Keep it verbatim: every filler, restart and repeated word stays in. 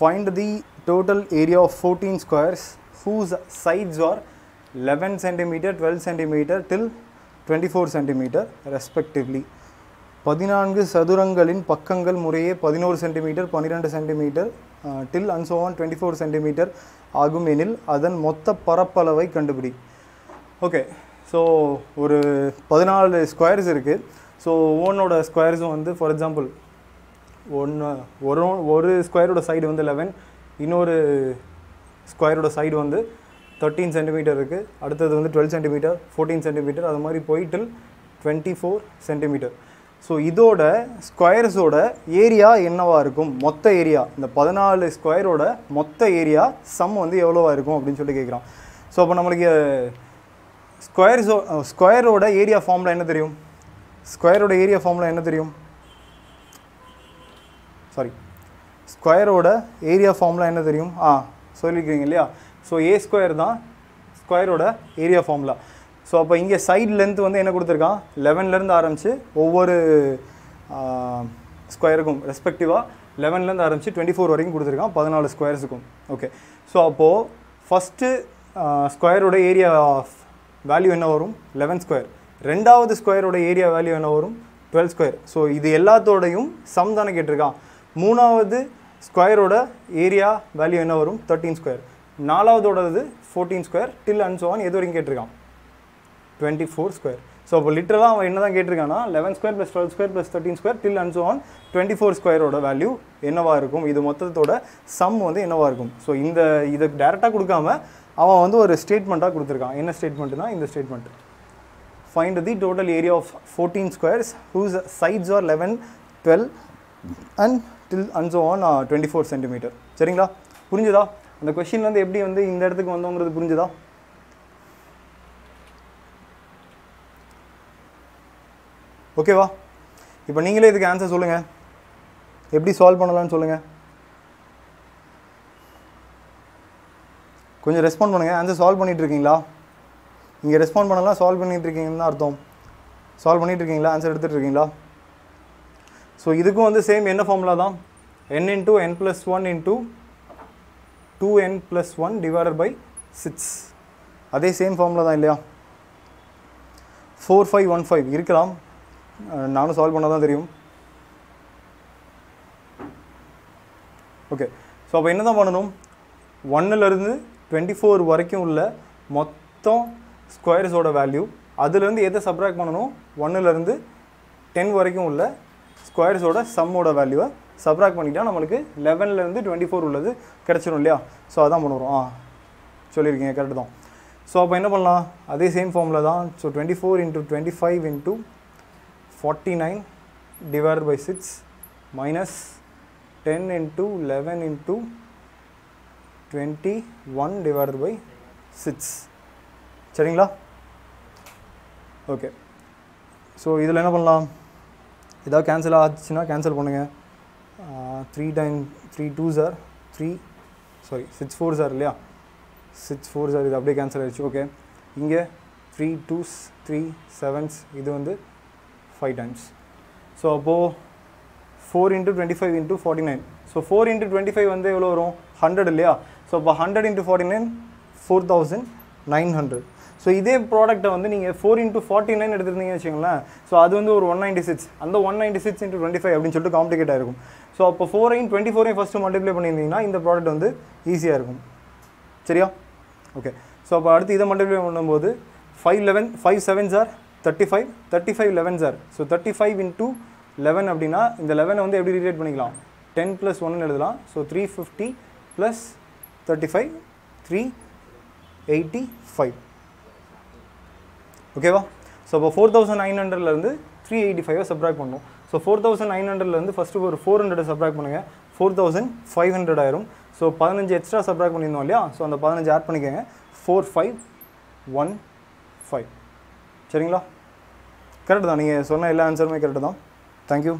Find the total area of fourteen squares whose sides are eleven centimeter, twelve centimeter till twenty-four centimeter respectively. பதினான்கு சதுரங்களின் பக்கங்கள் முறையே பதினொன்று centimetre, பன்னிரண்டு centimetre uh, till and so on twenty-four centimeter ஆகும் எனில் அதன் மொத்த பரப்பளவை கண்டுபிடி. ஓகே, ஸோ ஒரு பதினாலு ஸ்கொயர்ஸ் இருக்குது. ஸோ ஒவ்வொன்னோட ஸ்கொயர்ஸும் வந்து ஃபார் எக்ஸாம்பிள் ஒன்று ஒரு ஒரு ஸ்கொயரோட சைடு வந்து லெவன், இன்னொரு ஸ்கொயரோட சைடு வந்து தேர்ட்டீன் சென்டிமீட்டர் இருக்குது, அடுத்தது வந்து டுவெல் சென்டிமீட்டர், ஃபோர்டீன் சென்டிமீட்டர், அது மாதிரி போய் till twenty four centimetre. So இதோட ஸ்கொயர்ஸோட ஏரியா என்னவாக இருக்கும், மொத்த ஏரியா, இந்த பதினாலு ஸ்கொயரோட மொத்த ஏரியா சம் வந்து எவ்வளோவா இருக்கும் அப்படின்னு சொல்லி கேட்குறான். ஸோ அப்போ நம்மளுக்கு ஸ்கொயர்ஸோ ஸ்கொயரோட ஏரியா ஃபார்முலா என்ன தெரியும், ஸ்கொயரோட ஏரியா ஃபார்முலா என்ன தெரியும் சாரி ஸ்கொயரோட ஏரியா ஃபார்முலா என்ன தெரியும் ஆ சொல்லியிருக்கிறீங்க இல்லையா. ஸோ ஏ ஸ்கொயர் தான் ஸ்கொயரோட ஏரியா ஃபார்முலா. ஸோ அப்போ இங்கே சைட் லென்த் வந்து என்ன கொடுத்துருக்கான், லெவன்லேருந்து ஆரம்பித்து ஒவ்வொரு ஸ்கொயருக்கும் ரெஸ்பெக்டிவாக லெவன்லேருந்து ஆரம்பித்து டுவெண்ட்டி ஃபோர் வரைக்கும் கொடுத்துருக்கான் பதினாலு ஸ்கொயர்ஸுக்கும். ஓகே, ஸோ அப்போது ஃபஸ்ட்டு ஸ்கொயரோட ஏரியா வேல்யூ என்ன வரும், லெவன் ஸ்கொயர். ரெண்டாவது ஸ்கொயரோட ஏரியா வேல்யூ என்ன வரும், டுவெல் ஸ்கொயர். ஸோ இது எல்லாத்தோடையும் சம் தானே கேட்டிருக்கான். மூணாவது ஸ்கொயரோட ஏரியா வேல்யூ என்ன வரும், தேர்ட்டீன் ஸ்கொயர். நாலாவதோடது fourteen square till and so on எது வரைக்கும் கேட்டிருக்கான், டுவெண்ட்டி ஃபோர் ஸ்கொயர். ஸோ அப்போ லிட்டரலாக அவன் என்ன தான் கேட்டிருக்கான்னா eleven square plus twelve square plus thirteen square till and so on twenty four ஸ்கொயரோட வேல்யூ என்னவாக இருக்கும், இது மொத்தத்தோட சம் வந்து என்னவாக இருக்கும். ஸோ இந்த இதை டேரெக்டாக கொடுக்காம அவன் வந்து ஒரு ஸ்டேட்மெண்ட்டாக கொடுத்துருக்கான். என்ன ஸ்டேட்மெண்ட்டுனா இந்த statement, find the total area of fourteen squares whose sides are eleven twelve and till and so on twenty four centimetre. சரிங்களா, புரிஞ்சுதா? அந்த கொஸ்டின்லேருந்து எப்படி வந்து இந்த இடத்துக்கு வந்தோங்கிறது புரிஞ்சுதா? ஓகேவா? இப்போ நீங்களே இதுக்கு ஆன்சர் சொல்லுங்கள், எப்படி சால்வ் பண்ணலாம்னு சொல்லுங்கள். கொஞ்சம் ரெஸ்பாண்ட் பண்ணுங்கள். ஆன்சர் சால்வ் பண்ணிகிட்ருக்கீங்களா? இங்கே ரெஸ்பாண்ட் பண்ணலாம், சால்வ் பண்ணிகிட்ருக்கீங்கன்னு தான் அர்த்தம். சால்வ் பண்ணிகிட்ருக்கீங்களா? ஆன்சர் எடுத்துகிட்ருக்கீங்களா? ஸோ இதுக்கும் வந்து சேம் என்ன ஃபார்முலா தான், n into n plus one into two n plus one divided by six. அதே சேம் ஃபார்முலா தான் இல்லையா. ஃபோர் ஃபைவ் ஒன் ஃபைவ் இருக்கலாம், நானும் சால்வ் பண்ண தான் தெரியும். ஓகே, ஸோ அப்போ என்ன தான் பண்ணணும், ஒன்னுலேருந்து டுவெண்ட்டி ஃபோர் வரைக்கும் உள்ள மொத்தம் ஸ்கொயர்ஸோட வேல்யூ, அதுலேருந்து எதை சப்ராக்ட் பண்ணணும், ஒன்னுலேருந்து டென் வரைக்கும் உள்ள ஸ்கொயர்ஸோட சம்மோட வேல்யூவை சப்ராக்ட் பண்ணிட்டா நம்மளுக்கு லெவன்லேருந்து டுவெண்ட்டி ஃபோர் உள்ளது கிடச்சிடும் இல்லையா. ஸோ அதான் பண்ணுறோம். ஆ, சொல்லியிருக்கீங்க, கரெக்டு தான். ஸோ அப்போ என்ன பண்ணலாம், அதே சேம் ஃபார்மில் தான். So twenty four into twenty five into forty-nine divided by six minus ten into eleven into twenty-one divided by six. சரிங்களா? ஓகே, ஸோ இதில் என்ன பண்ணலாம், ஏதாவது கேன்சல் ஆச்சுன்னா கேன்சல் பண்ணுங்கள். Three time three two sir three sorry six four sir இல்லையா, six four sir இது அப்படியே கேன்சல் ஆகிடுச்சு. ஓகே, இங்கே த்ரீ டூஸ் த்ரீ செவன்ஸ், இது வந்து five times. So அப்போது four into twenty five into forty nine. So four into twenty five வந்து எவ்வளோ வரும், ஹண்ட்ரட் இல்லையா. ஸோ அப்போ hundred into forty nine four thousand nine hundred. So இதே ப்ராடக்ட்டை வந்து நீங்கள் ஃபோர் இன்ட்டு ஃபார்ட்டி நைன் எடுத்துருந்தீங்கன்னு வச்சுக்கோங்களேன். ஸோ அது வந்து ஒரு ஒன் நைன்ட்டி சிக்ஸ், அந்த one ninety six into twenty five அப்படின்னு சொல்லிட்டு காம்ப்ளிகேட்டாக இருக்கும். ஸோ அப்போ ஃபோரையும் டுவெண்ட்டி ஃபோரையும் ஃபஸ்ட்டு மல்டிப்ளை பண்ணியிருந்தீங்கன்னா இந்த ப்ராடக்ட் வந்து ஈஸியாக இருக்கும். சரியா? ஓகே, ஸோ அப்போ அடுத்து இதை மல்டிப்ளை பண்ணும்போது five eleven five seven sir thirty five, thirty five eleven sir. So thirty five into eleven அப்படின்னா இந்த லெவனை வந்து எப்படி ரீடேட் பண்ணிக்கலாம், டென் ப்ளஸ் ஒன்னு எழுதலாம். So three fifty plus thirty five three eighty five. ஓகேவா? ஸோ அப்போ ஃபோர் தௌசண்ட் நைன் ஹண்ட்ரட்லேருந்து த்ரீ எயிட்டி ஃபைவை சப்ராக்ட் பண்ணணும். ஸோ ஃபோர் தௌசண்ட் நைன் ஹண்ட்ரட்லேருந்து ஃபஸ்ட்டு ஒரு ஃபோர் ஹண்ட்ரடை சப்ராக்ட் பண்ணுங்கள், ஃபோர் தௌசண்ட் ஃபைவ் ஹண்ட்ரட் ஆயிரும். ஸோ பதினஞ்சு எக்ஸ்ட்ரா சப்ராக்ட் பண்ணியிருந்தோம் இல்லையா. ஸோ அந்த பதினஞ்சு ஆட் பண்ணிக்கோங்க, ஃபோர் ஃபைவ் ஒன் ஃபைவ். சரிங்களா? கரெக்டு தான், நீங்கள் சொன்ன எல்லா ஆன்சருமே கரெக்டு தான். தேங்க்யூ.